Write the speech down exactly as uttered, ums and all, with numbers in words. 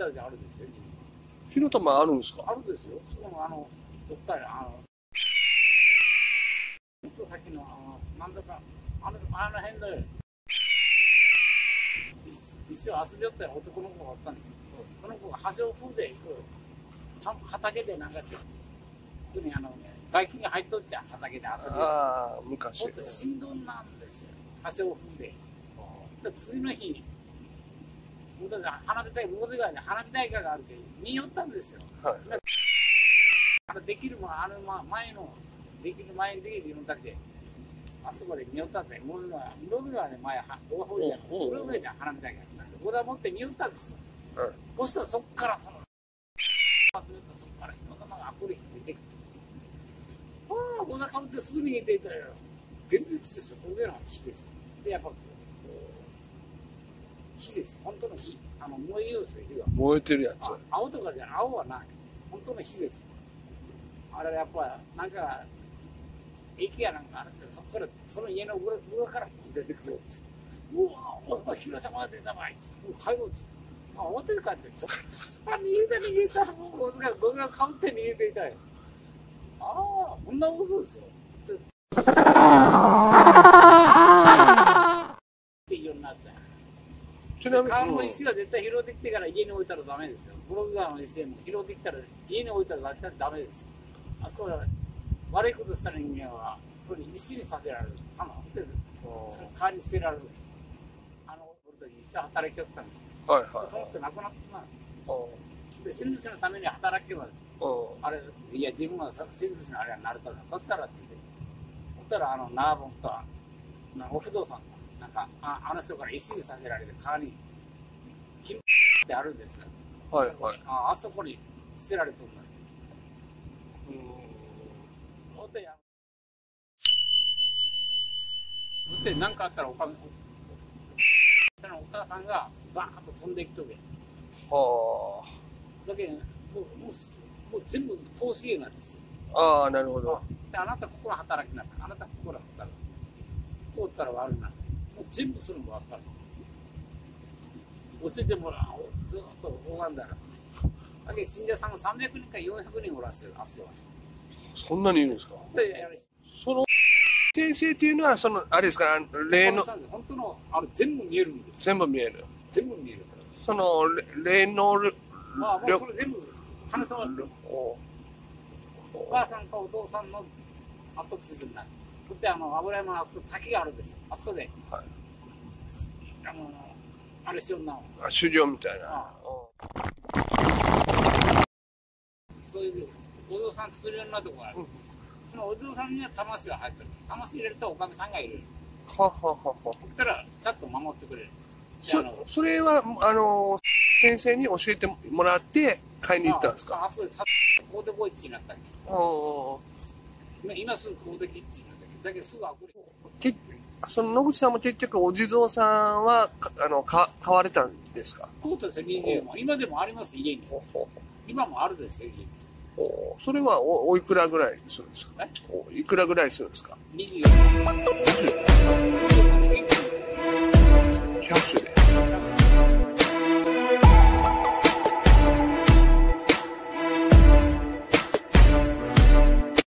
北であるんですよ。火の玉あるんですか？あるんですよ。しかもあのどったらあのちょっと先のあのなんだかあのあの辺で一緒遊びよった男の子がおったんですけど、その子が橋を踏んでいく畑でなんか特にあの外気に入っとっちゃ畑で遊びよ。ああ昔。本当振動なんですよ。橋を踏んで。で次の日。花火大会で花火大会があるけど見よったんですよ。はい、あのできるもあの前のできる前にできるのだけあそこで見よったんだよ。室戸川で前は大堀やの室戸川で花火大会があったんでここで持って見よったんですよ。はい、そしたらそっからその忘れたそっから火の玉があふれて出てくる。ほらこんなかぶってすぐ逃げていたら現実ですよ。これらは火です。でやっぱ火です。本当の火。あの燃えようですよ、火は。燃えてるやつ。青とかじゃ青はない。本当の火です。あれはやっぱ、なんか、駅やなんかあるんですけど、そこから、その家の裏から出てくる。うわぁ、お前、火の玉が出たばい。もう帰ろうって。あ、表に帰ってる。あ、逃げた、逃げた。もうゴミが、ゴミがかぶって逃げていたよ。ああ、こんなことですよ。っていうようになっちゃう。川の石は絶対拾ってきてから家に置いたらダメですよ。ブログ側の石も拾ってきたら家に置いたらダメです。あそこは悪いことした人間はそれ石にさせられる。あのそれ川に捨てられるんです。あの俺たち一緒に働きよったんです。はいはい、その人亡くなったんです。で、先祖師のために働けばあれいや自分は先祖師のあれはなるとかそしたらつってそしたらあのナーボンとはお不動産。なんか あ, あの人から石にさせられて川に金ってあるんですよ。はいはい。ああそこに捨てられてるんだ。うん。おてや。おてなんかあったらおかみ。そのお母さんがバーッと飛んでいくとけ。はあ。だけどもうもうもう全部投資家なんです。ああなるほど。であなたここは働きなさい。あなたここは働き。通ったら悪いな。全部それも分かる。教えてもらう。ずっと拝んだら。だけど信者さんがさんびゃくにんかよんひゃくにんおらせる、あそこは。そんなにいるんですか？その先生っていうのは、その、あれですか、霊能。本当の、あれ全部見えるんです。全部見える。全部見える。その、霊能力。まあ、もうそれ全部です。神様の。お母さんかお父さんの後継ぎになる。そしてあの油山のあそこ滝があるんですよ。あそこで、はい、あのあれしような修行みたいな。ああそういうお嬢さん作るようなとこがある。うん、そのお嬢さんには魂が入ってる。魂入れるとおかみさんがいる。はははは。そしたらちゃんと守ってくれる。そ, それはあの先生に教えてもらって買いに行ったんですか。あ, あそこで公的一致になったんで。今すぐ公的一致。だけどすぐれその野口さんも結局お地蔵さんはあのか買われたんですか？そうですよ。にじゅうまん今でもあります家に。今もあるですよ家に。おそれは お, おいくらぐらいするんですか？おいくらぐらいするんですか？にじゅうまんキャッシュで。